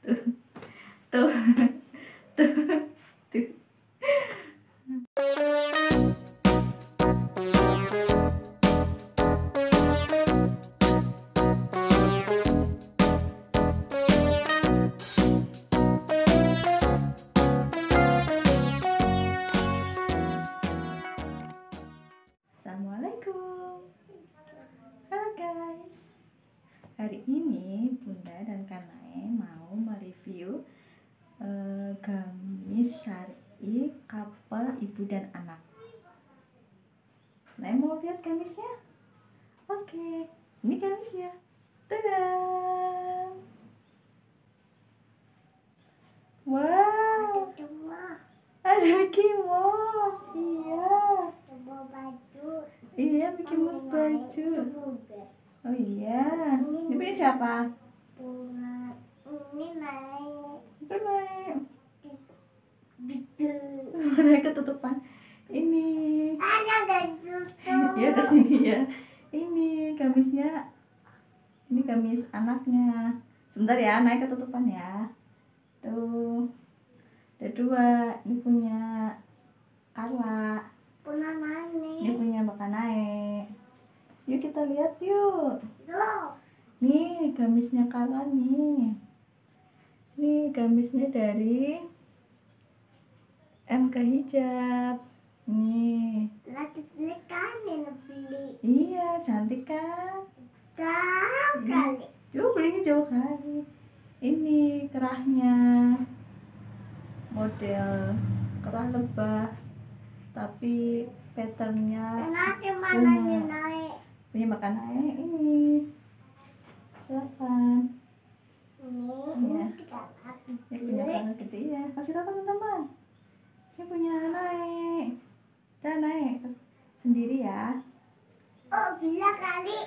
tú. Assalamualaikum. Halo guys. Hari ini Bunda dan Kanae mau mereview gamis syar'i couple ibu dan anak. Nah, mau lihat gamisnya? Oke, ini gamisnya. Tada! Wow. Ada Mickey Mouse. Iya. Iya, Mickey Mouse baju. Oh iya, ini siapa? Bunga. Ini naik. Naik ketutupan. Ini. Ada ketutupan. Iya, di sini ya. Ini gamisnya. Ini gamis anaknya. Sebentar ya, naik ketutupan ya. Tuh. Ada dua. Ini punya Carla. Ini punya makan naik. Yuk kita lihat yuk. Nih gamisnya Carla nih. Nih gamisnya dari MK Hijab. Nih. Iya cantik kan? Jauh kali. Coba belinya jauh kali. Ini kerahnya model kerah lebah. Tapi patternnya punya makan naik ini. Silakan. Ini punya anak gede ya. Kasih tahu teman-teman. Ini punya naik. Dan naik sendiri ya. Oh bila kali.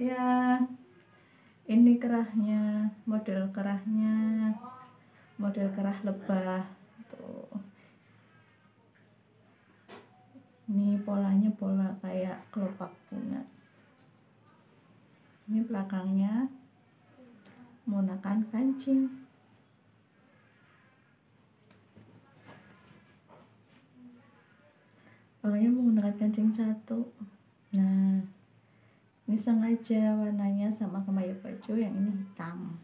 Ya. Ini kerahnya, model kerahnya, model kerah lebah. Tuh. Ini polanya pola kayak kelopak bunga. Ini belakangnya menggunakan kancing. Polanya menggunakan kancing satu. Nah, ini sengaja warnanya sama kemaya baju yang ini hitam.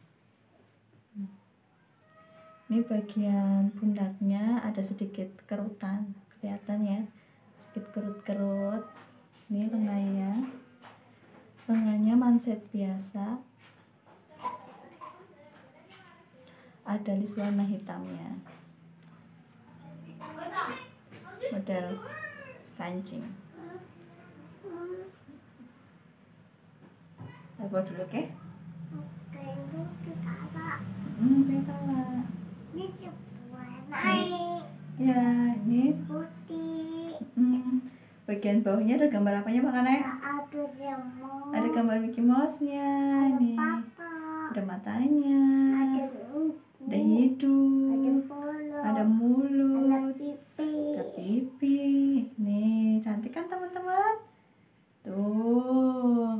Ini bagian pundaknya ada sedikit kerutan, kelihatan ya. Sedikit kerut-kerut. Ini lengannya. Lengannya manset biasa. Ada lis warna hitamnya. Model kancing. Saya buat dulu, oke? Ini naik. Ya, ini bagian bawahnya ada gambar apanya makanya? Ada gambar Mickey Mouse-nya, ini ada matanya, ada hidung, ada mulut, ada pipi. Nih cantik kan teman-teman? Tuh,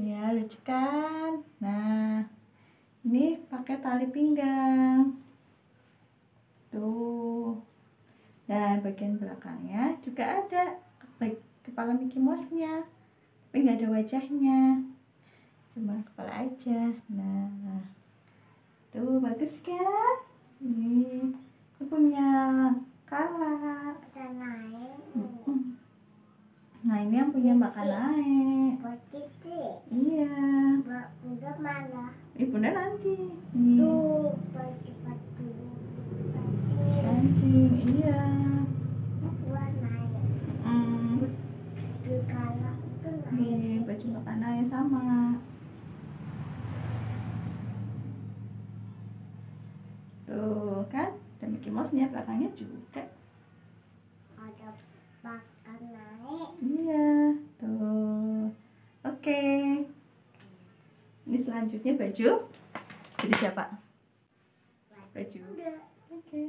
ya lucu kan? Nah, ini pakai tali pinggang. Tuh. Dan bagian belakangnya juga ada kepala Mickey Mouse-nya, tapi nggak ada wajahnya, cuma kepala aja. Nah, tuh bagus kan? Ini punya Carla. Nah ini yang punya Mbak Kanae. Iya. Bunda mana? Bunda nanti. Tuh. Kancing, iya. Nih baju makanannya sama. Tuh kan, ada Mickey Mouse-nya belakangnya juga. Ada makan naik. Iya, tuh. Oke. Ini selanjutnya baju. Jadi siapa? Baju. Oke.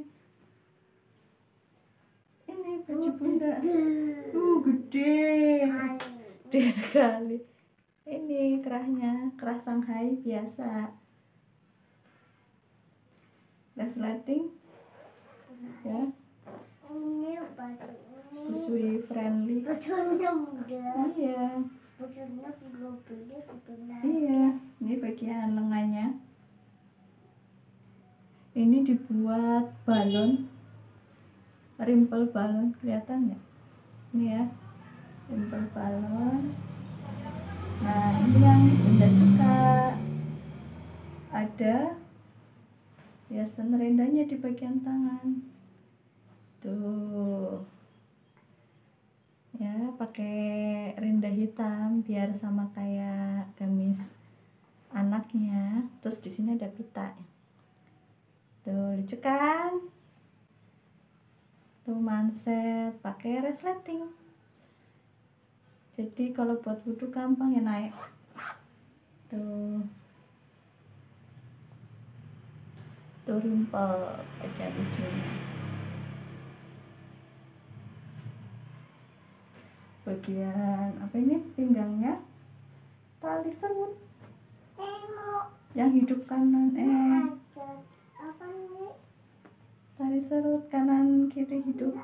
Ini baju Bunda. Gede. Gede sekali. Ini kerahnya, kerah Shanghai biasa. That's nothing. Yeah. Pusui friendly. Iya. Iya. Ini bagian lengannya. Ini dibuat balon, rimpel balon, kelihatan ya? Ini ya, rimpel balon. Nah, ini yang Bunda suka. Ada hiasan rendanya di bagian tangan. Tuh. Ya, pakai renda hitam biar sama kayak gamis anaknya. Terus di sini ada pita. Tuh, lucu kan? Tuh, manset pakai resleting. Jadi kalau buat wudhu gampang ya, naik. Tuh. Tuh, rumpel aja ujungnya. Bagian apa ini? Pinggangnya tali serut. Yang hidup kanan tali serut kanan kiri hidup.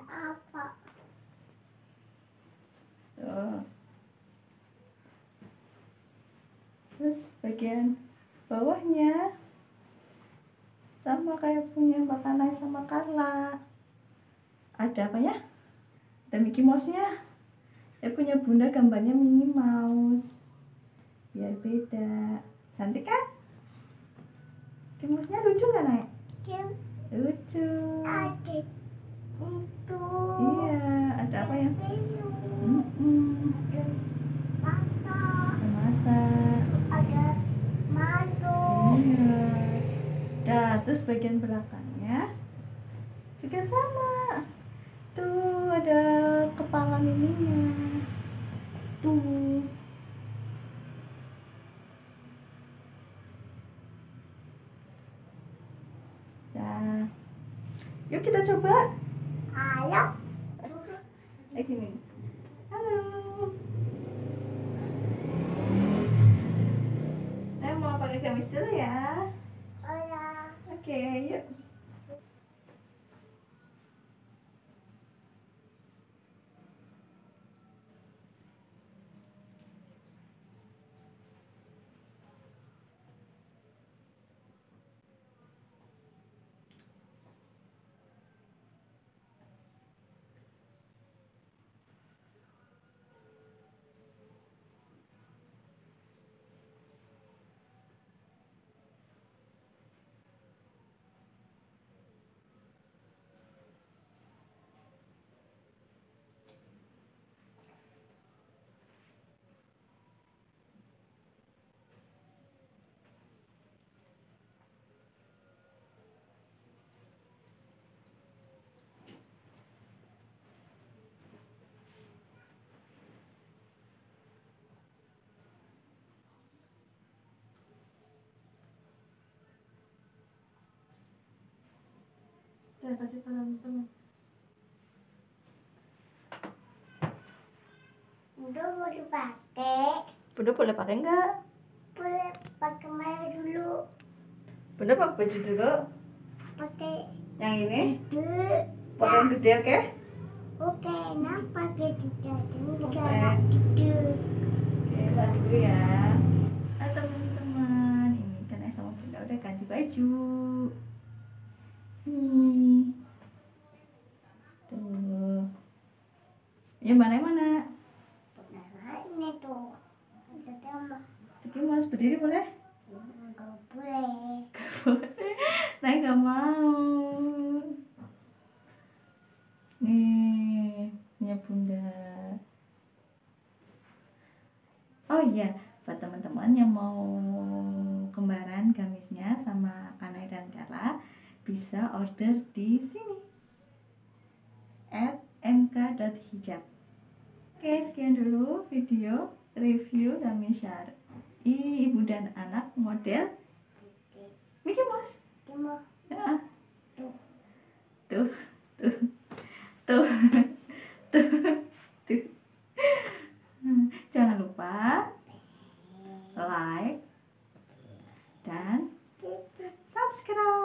Tuh. Terus bagian bawahnya sama kayak punya Mbak Kanai sama Carla. Ada apanya? Ada Mickey Mouse-nya. Saya punya Bunda gambarnya Minnie Mouse. Biar beda. Cantik kan? Mickey Mouse-nya lucu gak, Nay? Lucu. Ada itu. Iya, ada apa ya? Ada mata. Ada mata. Ada madu. Iya. Nah, terus bagian belakangnya juga sama. Tuh, ada kepala mininya. Tuh. Yuk kita coba. Ayo. Gini. Halo. Mau pakai gamis dulu ya. Oke, yuk. Saya kasih teman-teman. Bunda mau dipakai. Bunda boleh pakai enggak? Boleh pakai mana dulu? Bunda pakai baju dulu. Pakai yang ini? Dulu. Pakai yang gede, oke? Oke, nah pakai tiga. Oke. Oke, lihat dulu ya. Nah, teman-teman, ini kan sama Bunda udah ganti baju. Tuh. Yang mana-mana? Ini tuh. Tapi Mas berdiri boleh? Enggak boleh. Naik enggak mau. Nih, punya Bunda. Oh iya, buat teman-teman yang mau kembaran gamisnya sama Kanai dan Carla, bisa order di sini @mk.hijab. Oke, sekian dulu video review gamis syar'i ibu dan anak model Mickey Mouse. Ya. Tuh. Jangan lupa like dan subscribe.